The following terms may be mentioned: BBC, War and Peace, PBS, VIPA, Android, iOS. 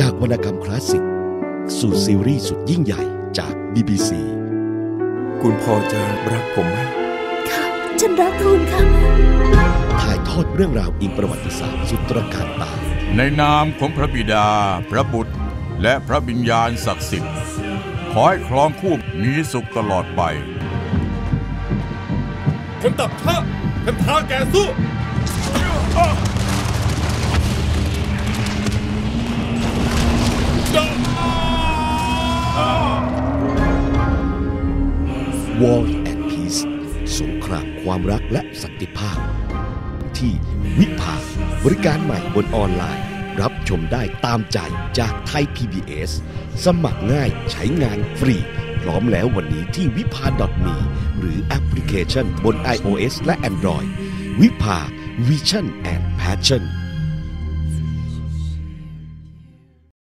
จากวรรณกรรมคลาสสิกสู่ซีรีส์สุดยิ่งใหญ่จาก BBC คุณพอจะรักผมไหมค่ะฉันรักคุณค่ะถ่ายทอดเรื่องราวอิงประวัติศาสตร์สุดตระการตาในนามของพระบิดาพระบุตรและพระวิญญาณศักดิ์สิทธิ์ขอให้ครองคู่มีสุขตลอดไปฉันตับท่าฉันท้าแกสู้War and Peace สงครามความรักและสันติภาพที่วิภาบริการใหม่บนออนไลน์รับชมได้ตามใจจากไทย PBS สมัครง่ายใช้งานฟรีพร้อมแล้ววันนี้ที่วิภา .me หรือแอปพลิเคชันบน iOS และ Android วิภา Vision and Passion